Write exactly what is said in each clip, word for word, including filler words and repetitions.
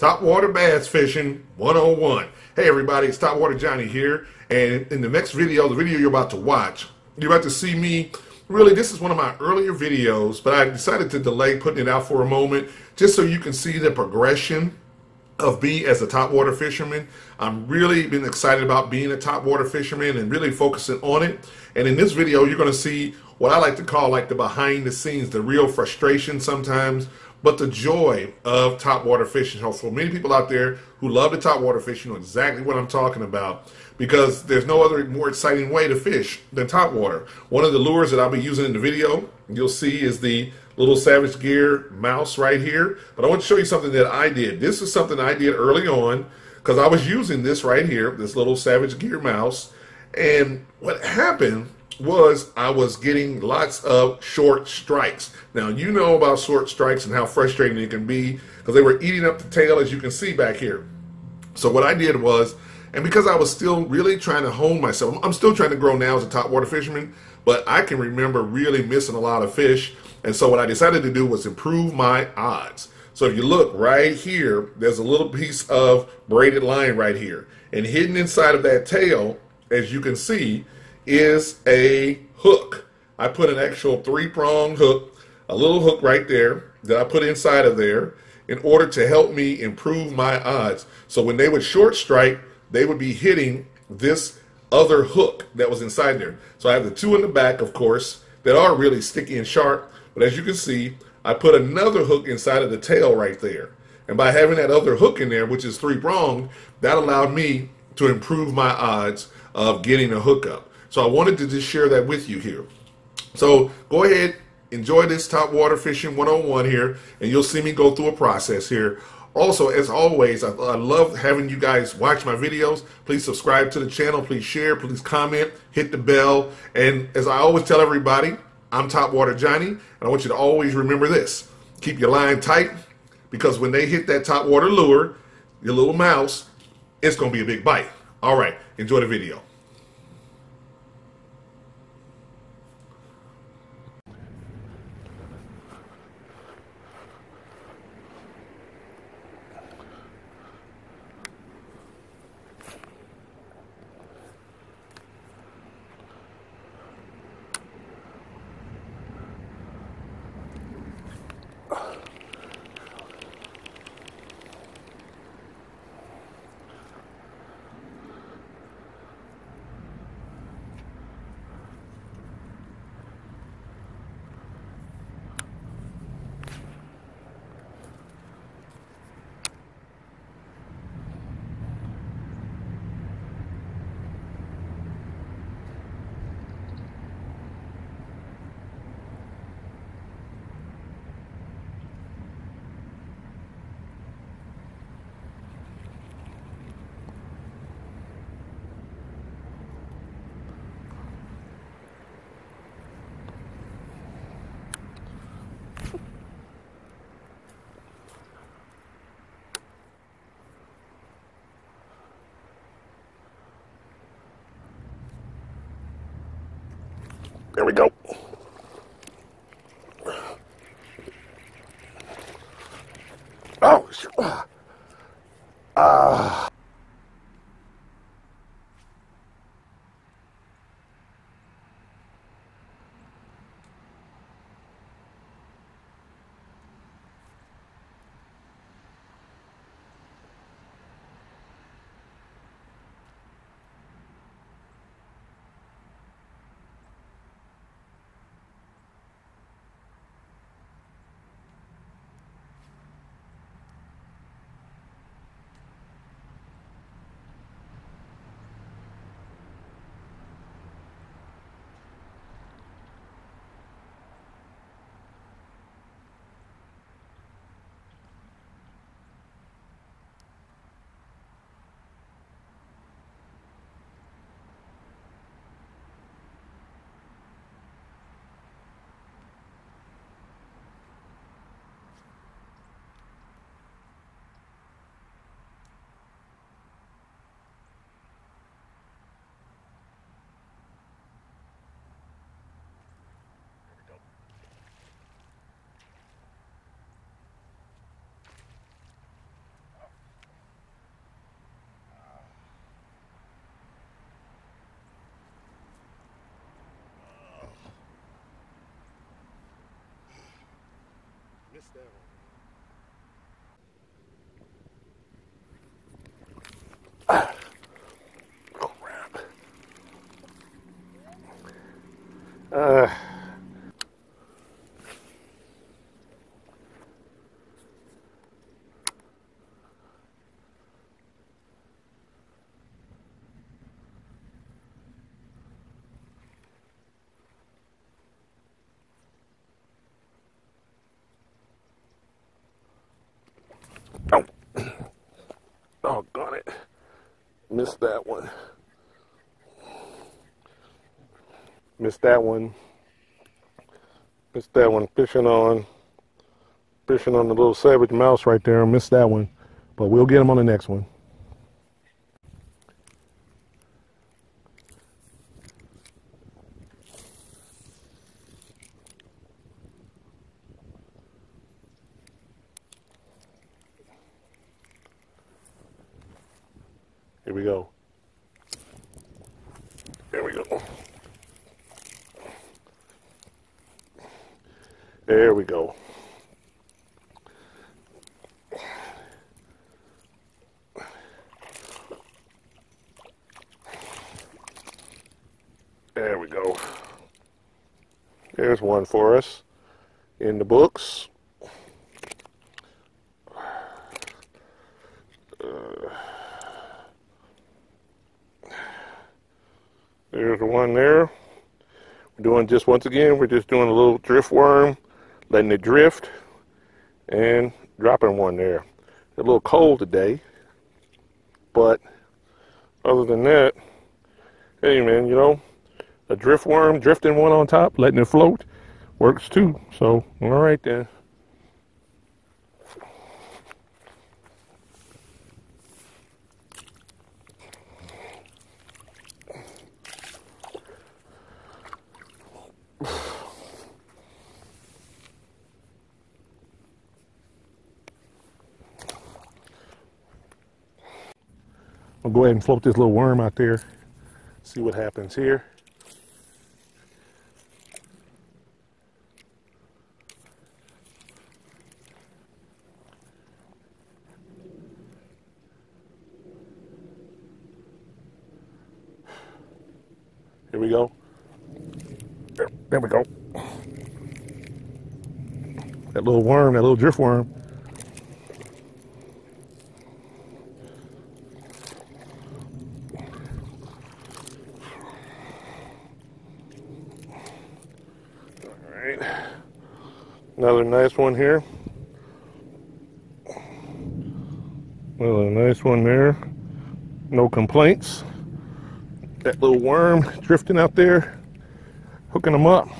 Topwater Bass Fishing one oh one. Hey everybody, it's Topwater Johnny here, and in the next video, the video you're about to watch, you're about to see me. Really, this is one of my earlier videos, but I decided to delay putting it out for a moment just so you can see the progression of me as a topwater fisherman. I'm really been excited about being a topwater fisherman and really focusing on it. And in this video, you're going to see what I like to call like the behind the scenes, the real frustration sometimes, but the joy of topwater fishing. For many people out there who love to topwater fish, you know exactly what I'm talking about, because there's no other more exciting way to fish than topwater. One of the lures that I'll be using in the video, you'll see, is the little Savage Gear mouse right here. But I want to show you something that I did. This is something I did early on, because I was using this right here, this little Savage Gear mouse. And what happened was I was getting lots of short strikes. Now, you know about short strikes and how frustrating it can be, because they were eating up the tail, as you can see back here. So what I did was, and because I was still really trying to hone myself, I'm still trying to grow now as a topwater fisherman, but I can remember really missing a lot of fish. And so what I decided to do was improve my odds. So if you look right here, there's a little piece of braided line right here, and hidden inside of that tail, as you can see, is a hook. I put an actual three-prong hook, a little hook right there that I put inside of there in order to help me improve my odds. So when they would short strike, they would be hitting this other hook that was inside there. So I have the two in the back, of course, that are really sticky and sharp, but as you can see, I put another hook inside of the tail right there. And by having that other hook in there, which is three-pronged, that allowed me to improve my odds of getting a hookup. So I wanted to just share that with you here. So go ahead, enjoy this Topwater Fishing one oh one here, and you'll see me go through a process here. Also, as always, I, I love having you guys watch my videos. Please subscribe to the channel, please share, please comment, hit the bell. And as I always tell everybody, I'm Topwater Johnny, and I want you to always remember this. Keep your line tight, because when they hit that topwater lure, your little mouse, it's going to be a big bite. All right, enjoy the video. There we go. Oh, shoot. Ah. missed that one. Oh, crap. Uh. Oh, got it. Missed that one. Missed that one. Missed that one. Fishing on, fishing on the little savage mouse right there. Missed that one, but we'll get him on the next one. Here we go. There we go. There we go. There we go. There's one for us in the books. There's the one there. We're doing just once again, we're just doing a little drift worm, letting it drift, and dropping one there. A little cold today, but other than that, hey man, you know, a drift worm, drifting one on top, letting it float, works too. So, all right then. I'll go ahead and float this little worm out there, see what happens here. Here we go. There, there we go. That little worm, that little drift worm. Another nice one here. Another nice one there. No complaints. That little worm drifting out there, hooking them up.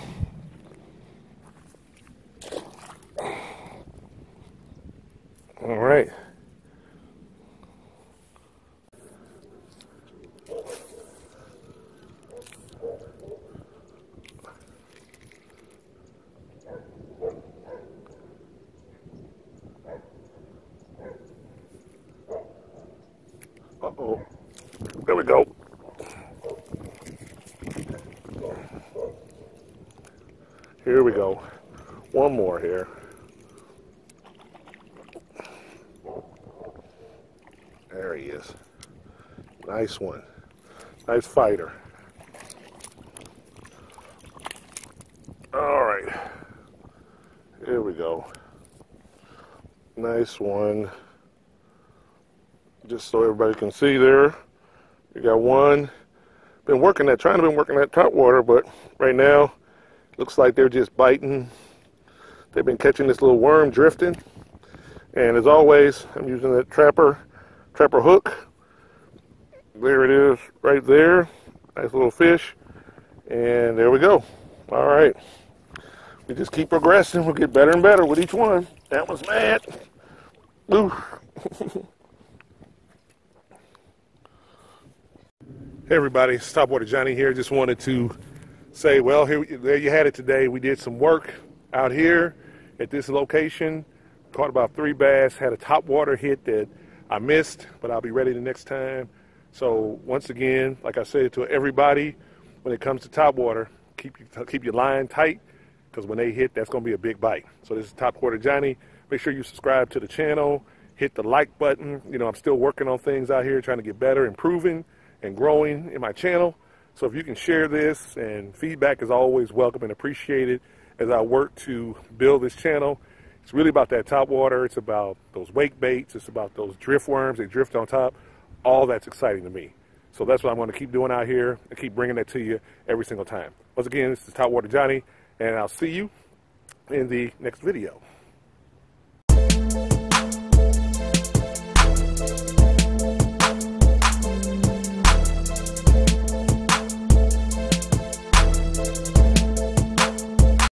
All right. Uh-oh. There we go. Here we go. One more here. There he is. Nice one. Nice fighter. All right. Here we go. Nice one. Just so everybody can see there, we got one. Been working that, trying to been working that top water, but right now, looks like they're just biting. They've been catching this little worm drifting. And as always, I'm using that trapper, trapper hook. There it is right there. Nice little fish. And there we go. All right. We just keep progressing. We'll get better and better with each one. That was mad. Oof. Hey everybody, it's Topwater Johnny here. Just wanted to say, well, here, there you had it today. We did some work out here at this location. Caught about three bass, had a topwater hit that I missed, but I'll be ready the next time. So once again, like I said to everybody, when it comes to topwater, keep, keep your line tight, because when they hit, that's going to be a big bite. So this is Topwater Johnny. Make sure you subscribe to the channel. Hit the like button. You know, I'm still working on things out here, trying to get better, improving, and growing in my channel. So if you can share this, and feedback is always welcome and appreciated as I work to build this channel. It's really about that top water. It's about those wake baits. It's about those drift worms that drift on top. All that's exciting to me. So that's what I'm going to keep doing out here and keep bringing that to you every single time. Once again, this is Topwater Johnny, and I'll see you in the next video.